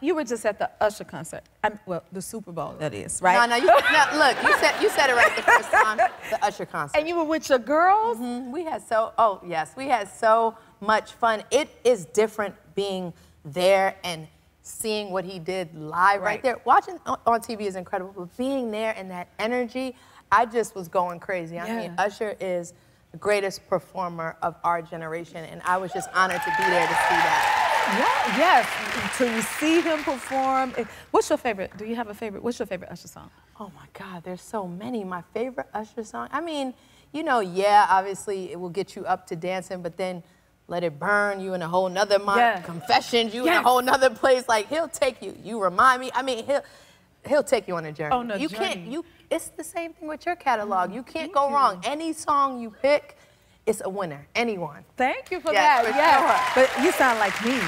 You were just at the Usher concert. Well, the Super Bowl, that is, right? No, no, look, you said it right the first time, the Usher concert. And you were with your girls? Mm-hmm. We had so much fun. It is different being there and seeing what he did live right there. Watching on TV is incredible, but being there and that energy, I just was going crazy. I mean, Usher is the greatest performer of our generation, and I was just honored to be there to see that. Yeah, yes, to see him perform. What's your favorite? Do you have a favorite? What's your favorite Usher song? Oh my God, there's so many. My favorite Usher song, I mean, you know, yeah, obviously it will get you up to dancing, but then Let It Burn, you in a whole nother mind, Confessions, you in a whole nother place. Like, he'll take you, You Remind Me. I mean, he'll take you on a journey. On a journey. It's the same thing with your catalog. You can't go wrong. Any song you pick, it's a winner, anyone. Thank you for that. Yeah, sure. But you sound like me.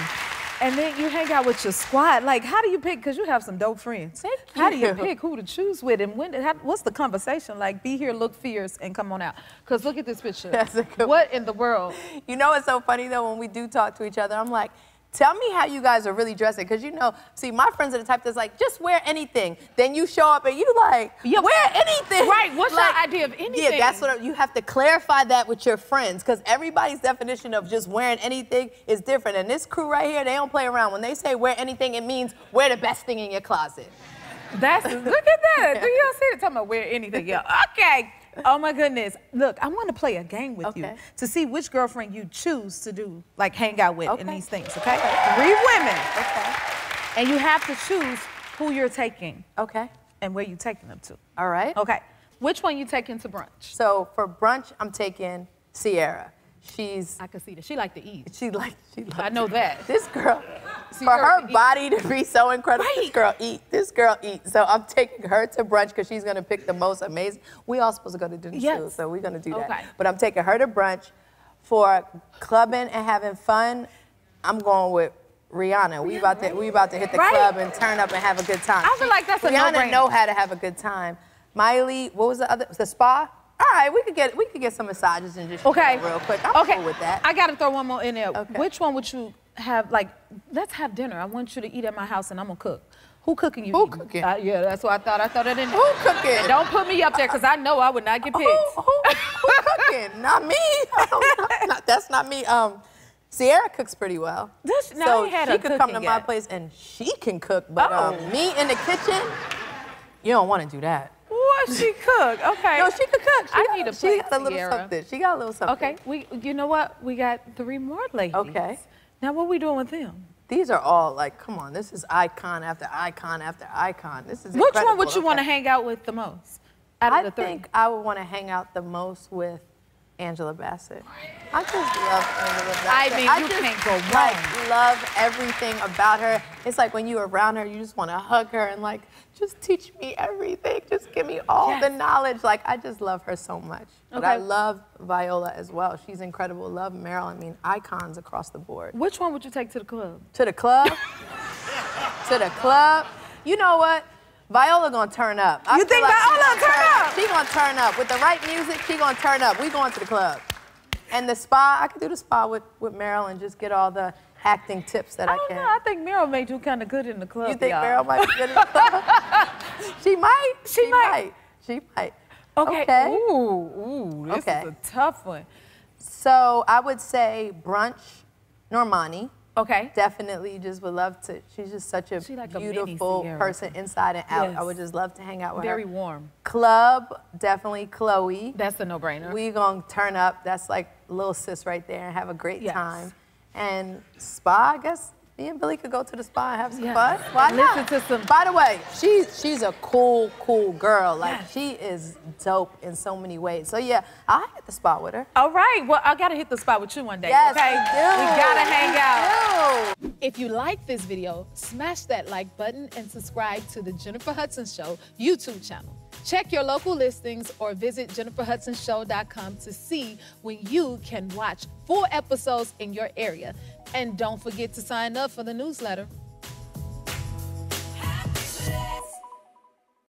And then you hang out with your squad. Like, how do you pick? Because you have some dope friends. Thank you. How do you pick who to choose with, and when? What's the conversation like? Be here, look fierce, and come on out. Because look at this picture. That's a good one. What in the world? You know, it's so funny though when we do talk to each other. I'm like, tell me how you guys are really dressing, because you know, see, my friends are the type that's like, just wear anything. Then you show up and you like, wear anything. Right, what's like, your idea of anything? Yeah, that's what, you have to clarify that with your friends, because everybody's definition of just wearing anything is different. And this crew right here, they don't play around. When they say wear anything, it means wear the best thing in your closet. That's, look at that. Do y'all see it? Talking about wear anything, okay. Oh my goodness. Look, I want to play a game with you to see which girlfriend you choose to do, like hang out with in these things, okay? 3 women. Okay. And you have to choose who you're taking. Okay. And where you taking them to. All right. Okay. Which one you taking to brunch? So for brunch, I'm taking Ciara. She's... I can see that. She like to eat. I know that. This girl, for her body to be so incredible, this girl eat. This girl eat. So I'm taking her to brunch because she's going to pick the most amazing. We all supposed to go to dinner too, so we're going to do that. But I'm taking her to brunch. For clubbing and having fun, I'm going with Rihanna. We about to hit the club and turn up and have a good time. I feel like that's a no-brainer. Rihanna know how to have a good time. Miley, what was the other? The spa? All right, we could get some massages and just real quick. I'm cool with that. I gotta throw one more in there. Okay. Which one would you have? Like, let's have dinner. I want you to eat at my house, and I'm gonna cook. Who cooking? You? Who cooking? Yeah, that's what I thought. I thought that in there. Who cooking? And don't put me up there, cause I know I would not get picked. Who cooking? Not me. That's not me. Ciara cooks pretty well. She could come to my place and she can cook, but me in the kitchen, you don't want to do that. She cook, No, she could cook. She got a little something. Okay, you know what? We got 3 more ladies. Okay. Now, what are we doing with them? These are all like, come on, this is icon after icon after icon. This is incredible. Which one would you want to hang out with the most out of the 3? I think I would want to hang out the most with Angela Bassett. I just love Angela Bassett. I mean, you can't go wrong. I love everything about her. It's like when you're around her, you just want to hug her and like, just teach me everything. Just give me all the knowledge. Like, I just love her so much. But I love Viola as well. She's incredible. Love Meryl. I mean, icons across the board. Which one would you take to the club? To the club? To the club? You know what? Viola gonna turn up. You think Viola turn up? She gonna turn up. With the right music, she gonna turn up. We going to the club. And the spa, I could do the spa with Meryl and just get all the acting tips that I can. I don't know, I think Meryl may do kind of good in the club, y'all. You think Meryl might be good in the club? She might. She might. Okay. Ooh, this is a tough one. So I would say brunch, Normani. Okay. Definitely just would love to. She's just such a beautiful person inside and out. Yes. I would just love to hang out with her. Very warm. Club, definitely Chloe. That's a no-brainer. We gonna turn up. That's like little sis right there and have a great time. And spa, I guess me and Billy could go to the spa and have some fun. Why not? Listen to some... By the way, she's a cool, cool girl. Like, she is dope in so many ways. So, yeah, I'll hit the spa with her. All right. Well, I got to hit the spa with you one day, okay? We got to hang out. If you like this video, smash that like button and subscribe to The Jennifer Hudson Show YouTube channel. Check your local listings or visit JenniferHudsonShow.com to see when you can watch full episodes in your area. And don't forget to sign up for the newsletter.